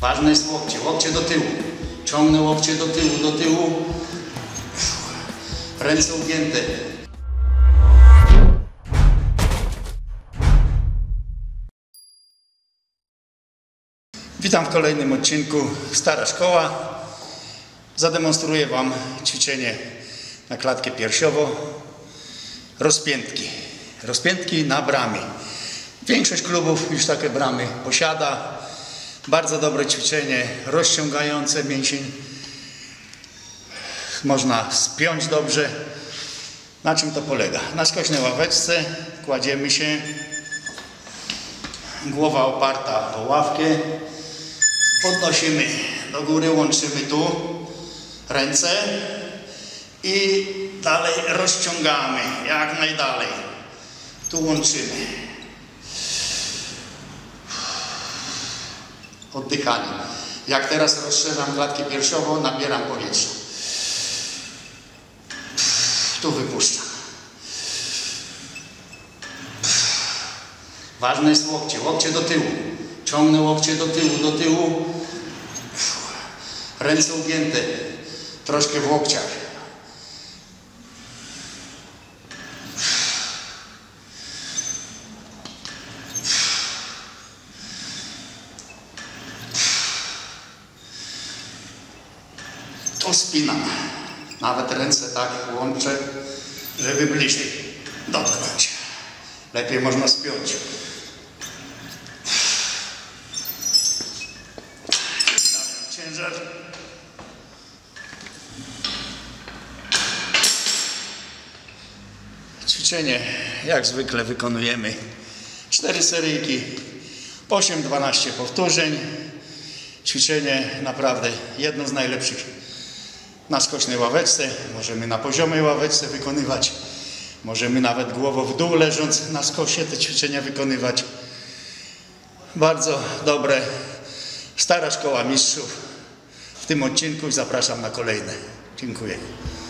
Ważne jest łokcie, łokcie do tyłu. Ciągnę łokcie do tyłu, Ręce ugięte. Witam w kolejnym odcinku Stara Szkoła. Zademonstruję Wam ćwiczenie na klatkę piersiową. Rozpiętki. Rozpiętki na bramie. Większość klubów już takie bramy posiada. Bardzo dobre ćwiczenie rozciągające mięsień. Można spiąć dobrze. Na czym to polega? Na skośnej ławeczce kładziemy się. Głowa oparta o ławkę. Podnosimy do góry, łączymy tu ręce i dalej rozciągamy jak najdalej. Tu łączymy. Oddychanie. Jak teraz rozszerzam klatkę piersiową, nabieram powietrza. Tu wypuszczam. Ważne jest łokcie. Łokcie do tyłu. Ciągnę łokcie do tyłu, Ręce ugięte. Troszkę w łokciach. Tu spinam. Nawet ręce tak łączę, żeby bliżej dotknąć. Lepiej można spiąć. Ciężar. Ćwiczenie jak zwykle wykonujemy 4 seryjki, 8-12 powtórzeń. Ćwiczenie naprawdę jedno z najlepszych na skocznej ławeczce. Możemy na poziomej ławeczce wykonywać. Możemy nawet głową w dół leżąc na skosie te ćwiczenia wykonywać. Bardzo dobre. Stara Szkoła Mistrzów. W tym odcinku zapraszam na kolejne. Dziękuję.